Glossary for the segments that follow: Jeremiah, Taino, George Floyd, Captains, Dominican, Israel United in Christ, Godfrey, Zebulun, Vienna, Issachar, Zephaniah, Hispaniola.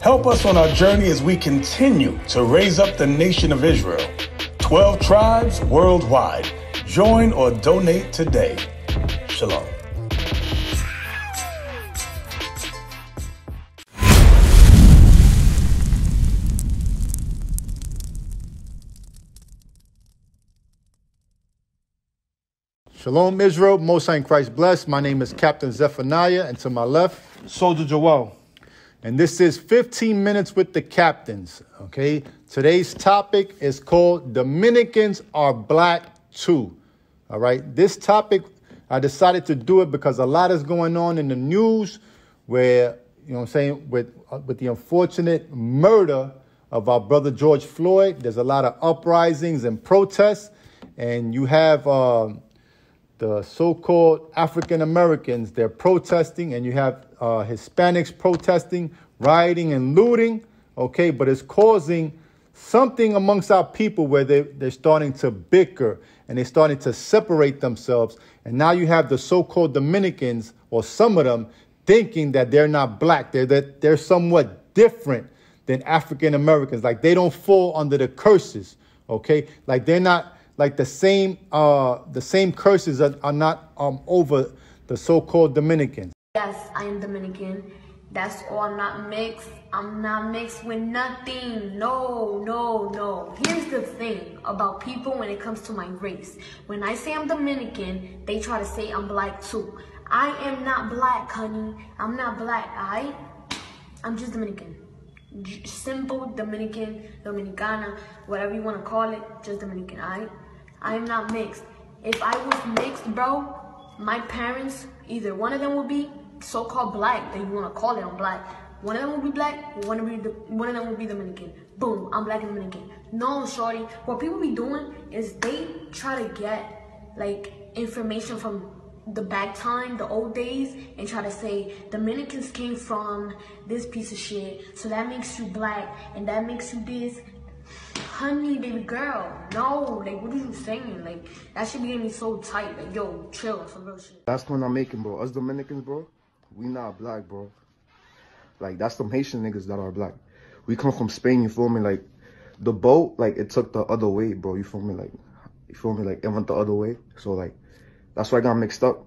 Help us on our journey as we continue to raise up the nation of Israel. 12 tribes worldwide. Join or donate today. Shalom. Shalom Israel, Most High in Christ blessed. My name is Captain Zephaniah, and to my left, Soldier Joel. And this is 15 Minutes with the Captains, okay? Today's topic is called Dominicans Are Black Too, all right? This topic, I decided to do it because a lot is going on in the news where, you know what I'm saying, with the unfortunate murder of our brother George Floyd. There's a lot of uprisings and protests, and you have the so-called African Americans, they're protesting, and you have Hispanics protesting, rioting and looting, okay? But it's causing something amongst our people where they're starting to bicker and they're starting to separate themselves. And now you have the so-called Dominicans, or some of them, thinking that they're not black, that they're somewhat different than African Americans. Like they don't fall under the curses, okay? Like they're not... Like the same curses are not over the so-called Dominicans. Yes, I am Dominican. That's all. I'm not mixed. I'm not mixed with nothing. No, no, no. Here's the thing about people when it comes to my race. When I say I'm Dominican, they try to say I'm black too. I am not black, honey. I'm not black. I'm just Dominican. Simple Dominican, Dominicana, whatever you want to call it. Just Dominican, all right? I am not mixed. If I was mixed, bro, my parents, either one of them would be so-called black, that you want to call it, I'm black. One of them would be black, one of them would be Dominican. Boom, I'm black and Dominican. No, shorty, what people be doing is they try to get, like, information from the back time, the old days, and try to say Dominicans came from this piece of shit, so that makes you black, and that makes you this. Honey, baby girl, no, like, what are you saying? Like, that should be getting me so tight. Like, yo, chill, some real shit. That's what I'm making, bro. Us Dominicans, bro, we not black, bro. Like, that's them Haitian niggas that are black. We come from Spain, you feel me? Like, the boat, like, it took the other way, bro. You feel me? Like, it went the other way. So, like, that's why I got mixed up.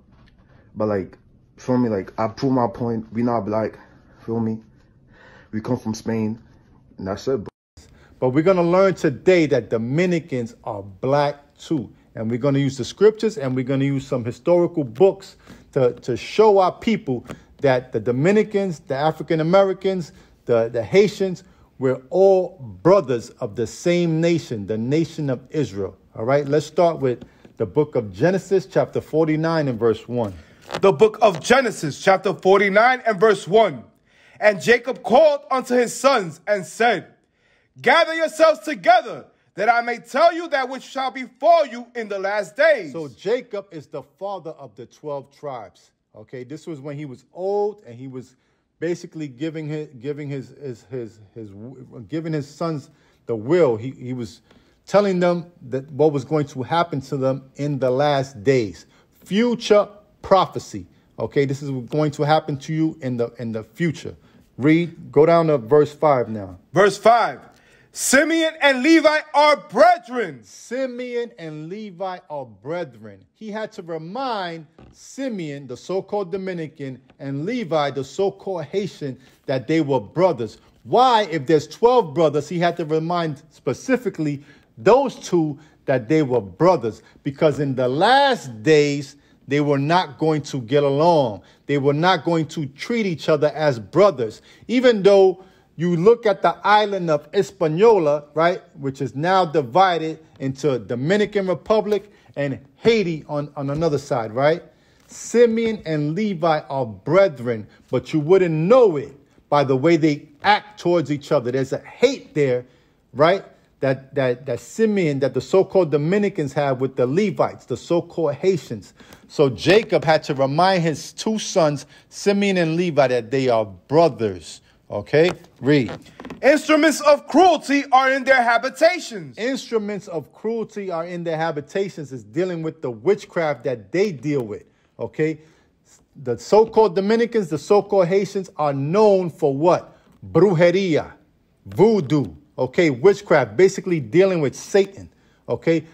But, like, feel me? Like, I prove my point. We not black, feel me? We come from Spain, and that's it, bro. But we're going to learn today that Dominicans are black too. And we're going to use the scriptures, and we're going to use some historical books to show our people that the Dominicans, the African Americans, the Haitians, we're all brothers of the same nation, the nation of Israel. All right, let's start with the book of Genesis, chapter 49 and verse 1. The book of Genesis, chapter 49 and verse 1. And Jacob called unto his sons and said, "Gather yourselves together, that I may tell you that which shall befall you in the last days." So Jacob is the father of the 12 tribes. Okay, this was when he was old, and he was basically giving his sons the will. He was telling them that what was going to happen to them in the last days. Future prophecy. Okay, this is going to happen to you in the future. Read, go down to verse 5 now. Verse 5. Simeon and Levi are brethren. Simeon and Levi are brethren. He had to remind Simeon, the so-called Dominican, and Levi, the so-called Haitian, that they were brothers. Why, if there's 12 brothers, he had to remind specifically those two that they were brothers? Because in the last days, they were not going to get along. They were not going to treat each other as brothers. Even though you look at the island of Hispaniola, right, which is now divided into Dominican Republic and Haiti on another side, right? Simeon and Levi are brethren, but you wouldn't know it by the way they act towards each other. There's a hate there right? That Simeon, that the so-called Dominicans had with the Levites, the so-called Haitians. So Jacob had to remind his two sons, Simeon and Levi, that they are brothers. Okay, read. Instruments of cruelty are in their habitations. Instruments of cruelty are in their habitations is dealing with the witchcraft that they deal with. Okay, the so-called Dominicans, the so-called Haitians are known for what? Brujeria, voodoo. Okay, witchcraft, basically dealing with Satan. Okay.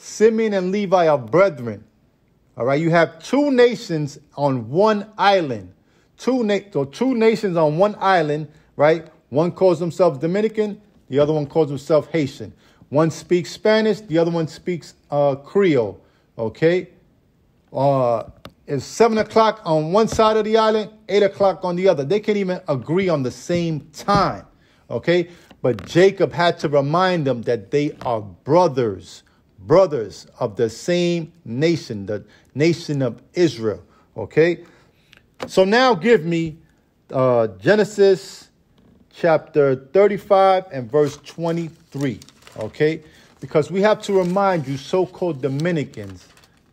Simeon and Levi are brethren. All right, you have two nations on one island. Two nations on one island, right? One calls himself Dominican, the other one calls himself Haitian. One speaks Spanish, the other one speaks Creole. Okay, it's 7 o'clock on one side of the island, 8 o'clock on the other. They can't even agree on the same time. Okay, but Jacob had to remind them that they are brothers. Brothers of the same nation, the nation of Israel. Okay, so now give me Genesis chapter 35 and verse 23. Okay, because we have to remind you so-called Dominicans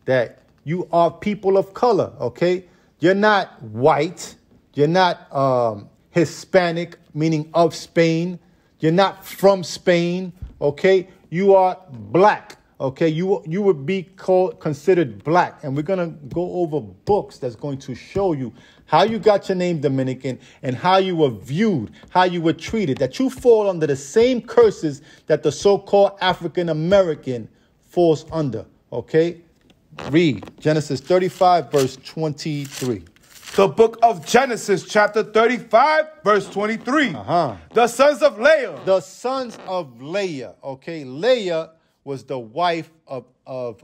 that you are people of color. Okay, you're not white. You're not Hispanic, meaning of Spain. You're not from Spain. Okay, you are black. Okay, you would be considered black. And we're going to go over books that's going to show you how you got your name Dominican and how you were viewed, how you were treated, that you fall under the same curses that the so-called African American falls under. Okay, read Genesis 35, verse 23. The book of Genesis, chapter 35, verse 23. The sons of Leah. The sons of Leah. Okay, Leah was the wife of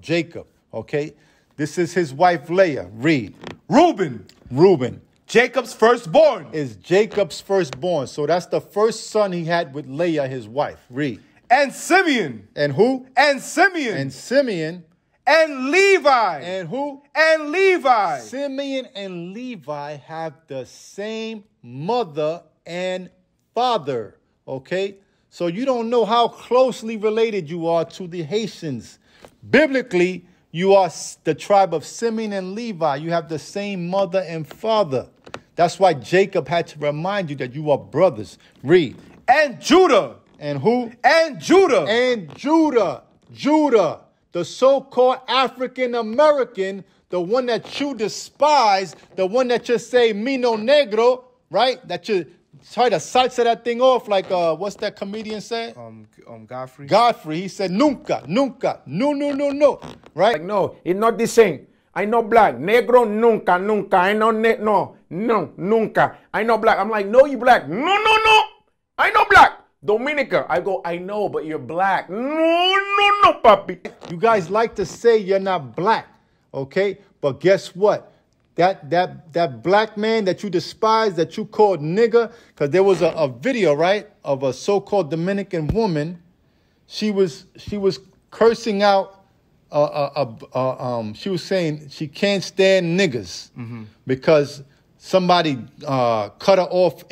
Jacob, okay? This is his wife, Leah. Read. Reuben. Reuben. Jacob's firstborn. Is Jacob's firstborn. So that's the first son he had with Leah, his wife. Read. And Simeon. And who? And Simeon. And Simeon. And Levi. And who? And Levi. Simeon and Levi have the same mother and father. Okay? So you don't know how closely related you are to the Haitians. Biblically, you are the tribe of Simeon and Levi. You have the same mother and father. That's why Jacob had to remind you that you are brothers. Read. And Judah. And who? And Judah. And Judah. Judah. The so-called African-American, the one that you despise, the one that you say, me no negro, right? That you try to salsa that thing off like, what's that comedian said? Godfrey. Godfrey, he said, nunca, nunca, no, no, no, no, right? Like, no, it's not the same. I know black. Negro, nunca, nunca. I know, no, nunca. I know black. I'm like, no, you black. No, no, no. I know black. Dominica. I go, I know, but you're black. No, no, no, papi. You guys like to say you're not black, okay? But guess what? That black man that you despise, that you called nigger, because there was a video, right, of a so-called Dominican woman. She was cursing out. She was saying she can't stand niggers because somebody cut her off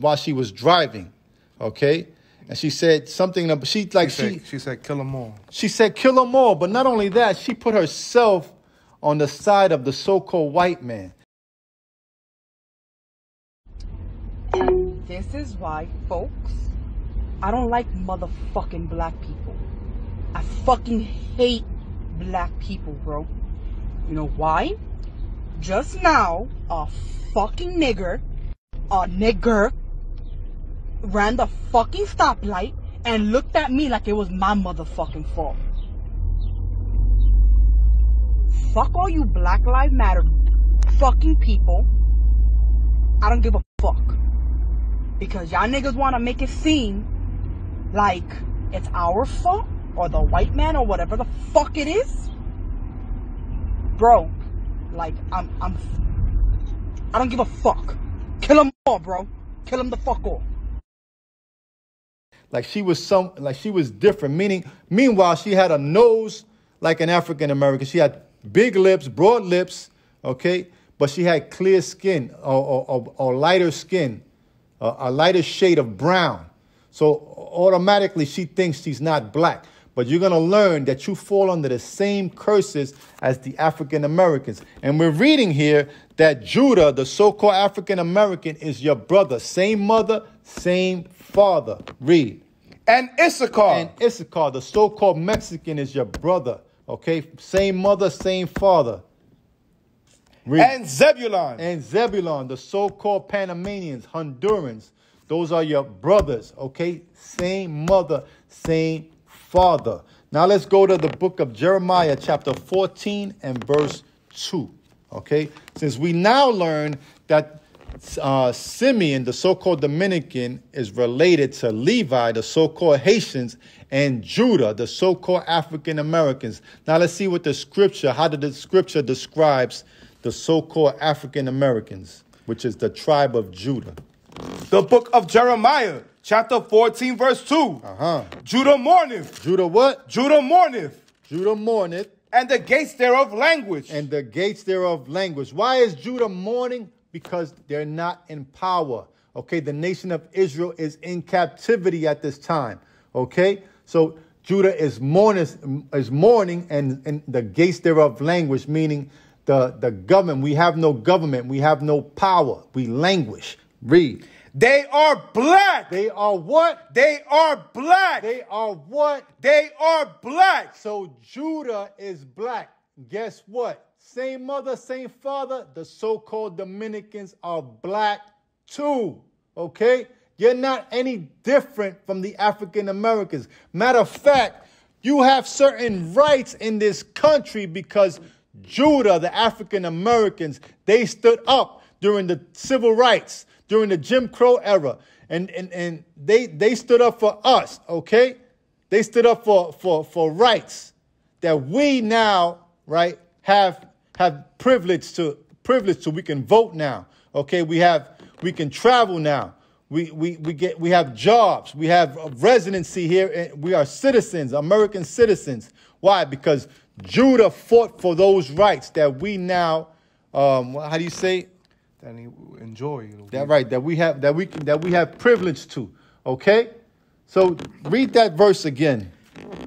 while she was driving. Okay, and she said something. She said, "Kill them all." She said, "Kill them all." But not only that, she put herself on the side of the so-called white man. This is why, folks, I don't like motherfucking black people. I fucking hate black people, bro. You know why? Just now, a fucking nigger, ran the fucking stoplight and looked at me like it was my motherfucking fault. Fuck all you Black Lives Matter fucking people. I don't give a fuck. Because y'all niggas want to make it seem like it's our fault or the white man or whatever the fuck it is. Bro, like, I don't give a fuck. Kill them all, bro. Kill them the fuck all. Like she was different. Meanwhile, she had a nose like an African American. She had big lips, broad lips, okay, but she had clear skin or lighter skin, a lighter shade of brown. So automatically she thinks she's not black. But you're gonna learn that you fall under the same curses as the African Americans. And we're reading here that Judah, the so-called African American, is your brother. Same mother, same father. Read. And Issachar. And Issachar, the so-called Mexican, is your brother. Okay? Same mother, same father. Read. And Zebulun. And Zebulun, the so-called Panamanians, Hondurans. Those are your brothers. Okay? Same mother, same father. Now let's go to the book of Jeremiah, chapter 14 and verse 2. Okay? Since we now learn that Simeon, the so-called Dominican, is related to Levi, the so-called Haitians, and Judah, the so-called African Americans. Now let's see what the scripture, how the scripture describes the so-called African Americans, which is the tribe of Judah. The book of Jeremiah, chapter 14, verse 2. Judah mourneth. Judah what? Judah mourneth. Judah mourneth. And the gates thereof languish. And the gates thereof languish. Why is Judah mourning? Because they're not in power, okay? The nation of Israel is in captivity at this time, okay? So Judah is mourning and the gates thereof languish, meaning the government. We have no government. We have no power. We languish. Read. They are black. They are what? They are black. They are what? They are black. So Judah is black. Guess what? Same mother, same father. The so-called Dominicans are black too, okay? You're not any different from the African Americans. Matter of fact, you have certain rights in this country because Judah, the African Americans, they stood up during the civil rights, during the Jim Crow era, and they stood up for us, okay? They stood up for rights that we now, right, have privilege to. We can vote now, Okay, we can travel now. We have jobs. We have residency here. And we are citizens, American citizens. Why? Because Judah fought for those rights that we now, how do you say? That he enjoy. That right. That we have privilege to. Okay. So read that verse again.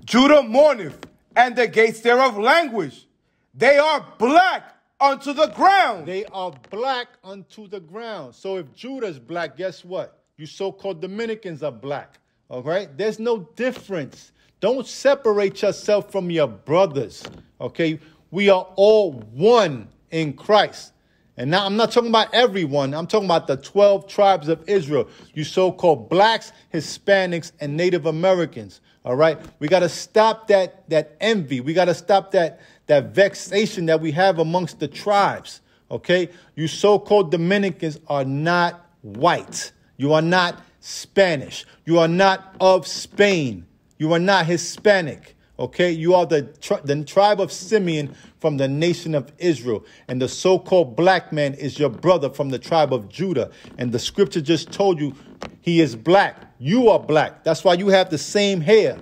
Judah mourneth, and the gates thereof languish. They are black unto the ground. They are black unto the ground. So if Judah's black, guess what? You so-called Dominicans are black. All right? There's no difference. Don't separate yourself from your brothers. Okay? We are all one in Christ. And now I'm not talking about everyone. I'm talking about the 12 tribes of Israel. You so-called blacks, Hispanics, and Native Americans. All right? We got to stop that envy. We got to stop that vexation that we have amongst the tribes. Okay? You so-called Dominicans are not white. You are not Spanish. You are not of Spain. You are not Hispanic. Okay, you are the tribe of Simeon from the nation of Israel. And the so-called black man is your brother from the tribe of Judah. And the scripture just told you he is black. You are black. That's why you have the same hair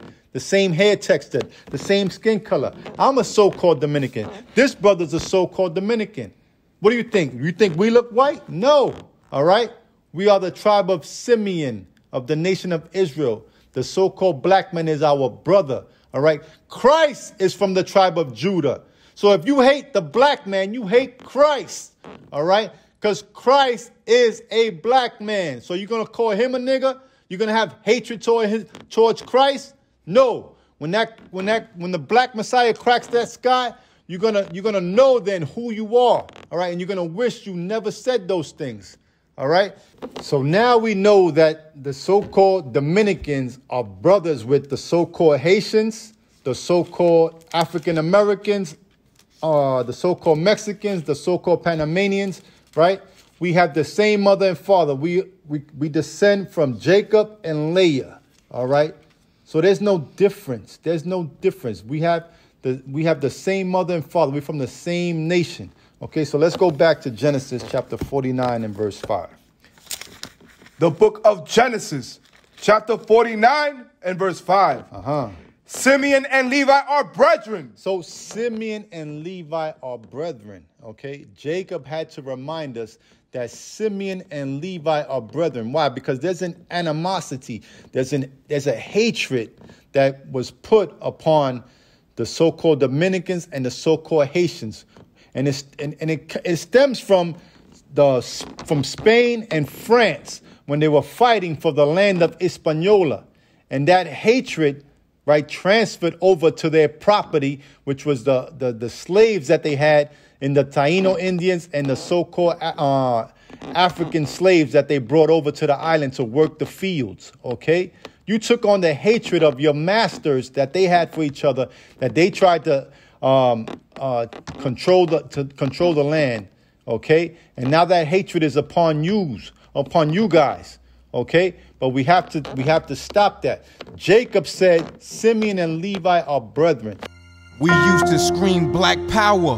texture, the same skin color. I'm a so-called Dominican. This brother's a so-called Dominican. What do you think? You think we look white? No. All right. We are the tribe of Simeon of the nation of Israel. The so-called black man is our brother. All right. Christ is from the tribe of Judah. So if you hate the black man, you hate Christ. All right. Because Christ is a black man. So you're going to call him a nigger? You're going to have hatred towards Christ? No. When the black Messiah cracks that sky, you're going to know then who you are. All right. And you're going to wish you never said those things. All right. So now we know that the so-called Dominicans are brothers with the so-called Haitians, the so-called African Americans, the so-called Mexicans, the so-called Panamanians. Right. We have the same mother and father. We descend from Jacob and Leah. All right. So there's no difference. There's no difference. We have the same mother and father. We're from the same nation. Okay, so let's go back to Genesis chapter 49 and verse 5. The book of Genesis, chapter 49 and verse 5. Simeon and Levi are brethren. So Simeon and Levi are brethren. Okay, Jacob had to remind us that Simeon and Levi are brethren. Why? Because there's an animosity. There's a hatred that was put upon the so-called Dominicans and the so-called Haitians. And it stems from Spain and France when they were fighting for the land of Hispaniola. And that hatred, right, transferred over to their property, which was the slaves that they had in the Taino Indians and the so-called African slaves that they brought over to the island to work the fields, okay? You took on the hatred of your masters that they had for each other, that they tried to control the land, okay? And now that hatred is upon you guys, okay? But we have to stop that. Jacob said, Simeon and Levi are brethren. We used to scream black power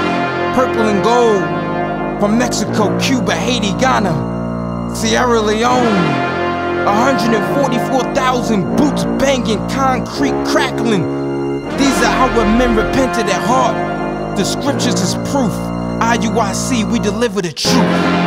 purple and gold. From Mexico, Cuba, Haiti, Ghana, Sierra Leone. 144,000 boots banging, concrete crackling. These are how men repented at heart. The scriptures is proof. IUIC, we deliver the truth.